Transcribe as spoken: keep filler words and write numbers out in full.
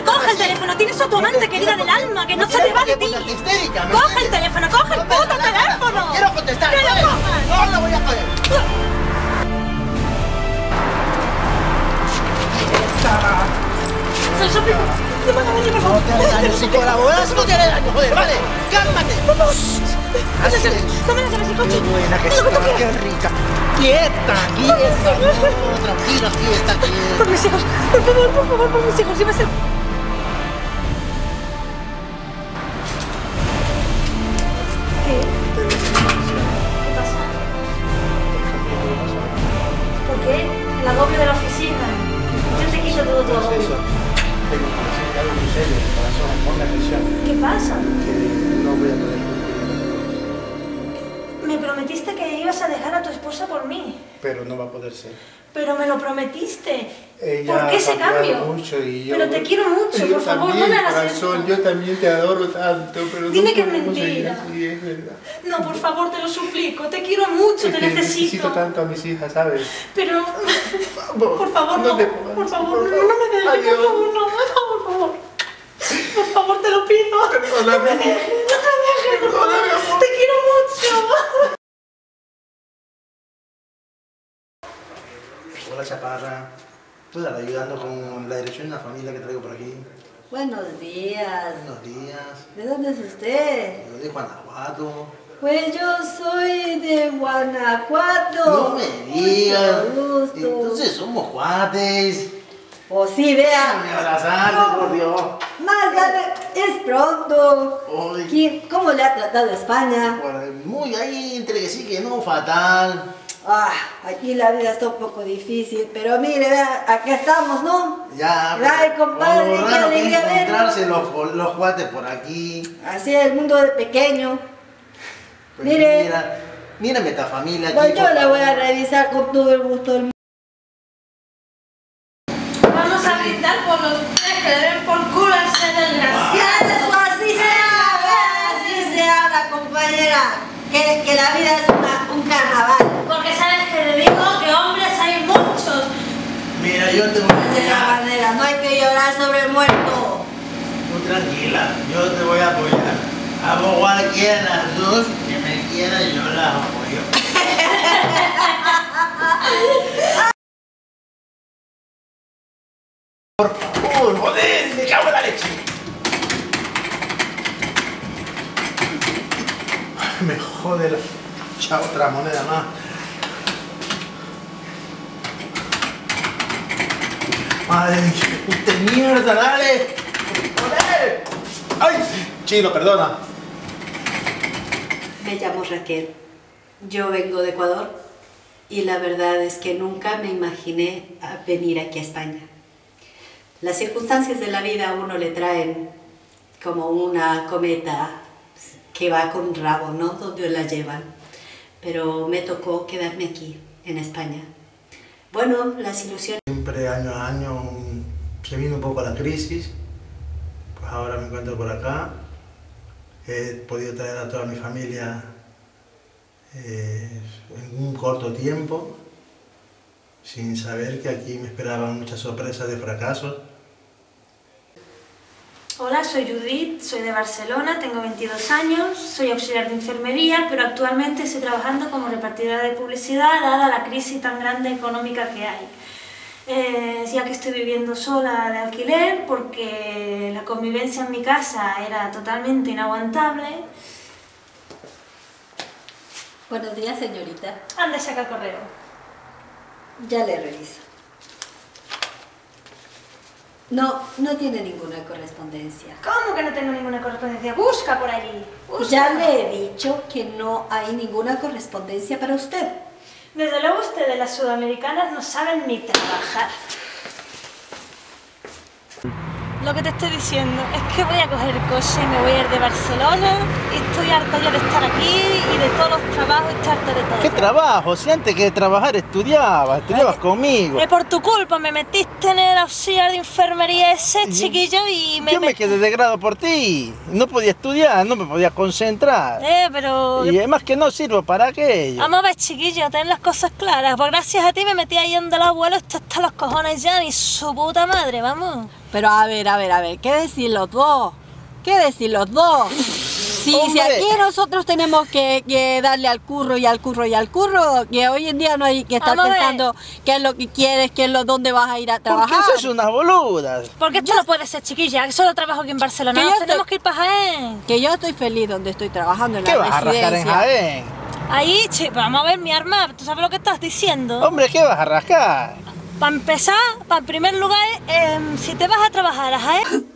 mujer, coge el teléfono, tienes a tu amante querida del alma, que no se te va de ti. Coge el teléfono, coge el puto teléfono. Quiero contestar. ¡Que lo cojas! No lo voy a joder. Soy yo, pico. No me hagas daño, por favor. No te hagas daño, si colaboras no te haré daño, joder, vale. Cálmate. Así es. No me la lleves el coche. Qué buena que está, qué rica. ¡Quieta! ¡Quieta! No, tranquila, quieta, quieta. Por mis hijos, por favor, por favor, por mis hijos. Llévese. ¿Qué? ¿Qué pasa? ¿Por qué? El agobio de la oficina. Yo te quito todo tu agobio. Tengo que decir algo muy serio, mi corazón. Ponme atención. ¿Qué pasa? Que no voy a poder. Me prometiste que ibas a dejar a tu esposa por mí. Pero no va a poder ser. Pero me lo prometiste. Ella ¿Por qué ese cambio? Mucho y yo, pero te quiero mucho, por favor, también, no me hagas corazón, esto. Yo también te adoro tanto, pero dime no que es mentira. Sí, es verdad. No, por favor, te lo suplico. Te quiero mucho, es te necesito. Necesito tanto a mis hijas, ¿sabes? Pero, por favor, no. no por favor, no, no me dejes, por favor, no. Por favor, por favor, te lo pido. No me dejes, por favor. Te quiero mucho. Hola, chaparra. ¿Tú estás ayudando con la dirección de una familia que traigo por aquí? Buenos días. Buenos días. ¿De dónde es usted? Yo de Guanajuato. Pues yo soy de Guanajuato. No me digas. Entonces somos cuates. Pues sí, vea. Me abrazaste, por Dios. Más grande es pronto. ¿Cómo le ha tratado España? Muy ahí, entre sí que no, fatal. Ah, aquí la vida está un poco difícil, pero mire, vea, aquí estamos, ¿no? Ya, pues, ay, compadre, qué alegría vernos. Los, los cuates por aquí. Así es, el mundo de pequeño. Pues mire. Mira, mírame esta familia. Pues aquí, yo la voy a revisar con todo el gusto del mundo. Vamos a gritar por los tres que deben por culo al ser desgraciados. Ah. Así se habla, así se habla, compañera. Que, que la vida es una, un carnaval. Porque sabes que te digo que hombres hay muchos. Mira, yo te voy a... De la manera, no hay que llorar sobre el muerto. Tú tranquila, yo te voy a apoyar. A vos cualquiera de las dos que me quiera, yo las apoyo. Por favor, joder, me cago en la leche. Ay, me jode la... Chao, otra moneda más. Madre mía, puta mierda, dale. ¡Joder! ¡Ay! Chilo, perdona. Me llamo Raquel. Yo vengo de Ecuador y la verdad es que nunca me imaginé venir aquí a España. Las circunstancias de la vida a uno le traen como una cometa que va con rabo, ¿no? Donde la llevan. Pero me tocó quedarme aquí, en España. Bueno, las ilusiones... Siempre año a año se vino un poco la crisis, pues ahora me encuentro por acá. He podido traer a toda mi familia eh, en un corto tiempo, sin saber que aquí me esperaban muchas sorpresas de fracasos. Hola, soy Judith, soy de Barcelona, tengo veintidós años, soy auxiliar de enfermería, pero actualmente estoy trabajando como repartidora de publicidad, dada la crisis tan grande económica que hay. Eh, ya que estoy viviendo sola de alquiler, porque la convivencia en mi casa era totalmente inaguantable. Buenos días, señorita. Anda, saca el correo. Ya le reviso. No, no tiene ninguna correspondencia. ¿Cómo que no tengo ninguna correspondencia? Busca por allí. Busca. Ya le he dicho que no hay ninguna correspondencia para usted. Desde luego ustedes, las sudamericanas, no saben ni trabajar. Lo que te estoy diciendo es que voy a coger el coche y me voy a ir de Barcelona. Estoy harta ya de estar aquí y de todos los trabajos, estoy harta de todo. ¿Qué trabajo? Si antes que trabajar estudiabas, estudiabas Ay, conmigo. Eh, por tu culpa me metiste en el auxiliar de enfermería ese chiquillo y me... Yo me quedé de grado por ti. No podía estudiar, no me podía concentrar. Eh, pero... Y además que no sirvo para aquello. Vamos a ver, chiquillo, ten las cosas claras. Pues gracias a ti me metí ahí donde los abuelos, está hasta los cojones ya, ni su puta madre, vamos. Pero a ver, a ver, a ver, ¿qué decir los dos? ¿Qué decir los dos? Si, si aquí nosotros tenemos que, que darle al curro y al curro y al curro, que hoy en día no hay que estar pensando qué es lo que quieres, qué es lo dónde vas a ir a trabajar. Porque eso es unas boludas. Porque esto yo, no puede ser, chiquilla, solo trabajo aquí en Barcelona, que yo tenemos estoy, que ir para Jaén. Que yo estoy feliz donde estoy trabajando, en la residencia. ¿Qué vas a rascar en Jaén? Ahí, che, vamos a ver mi arma, ¿tú sabes lo que estás diciendo? Hombre, ¿qué vas a rascar? Para empezar, para en primer lugar, eh, si te vas a trabajar a Jaén...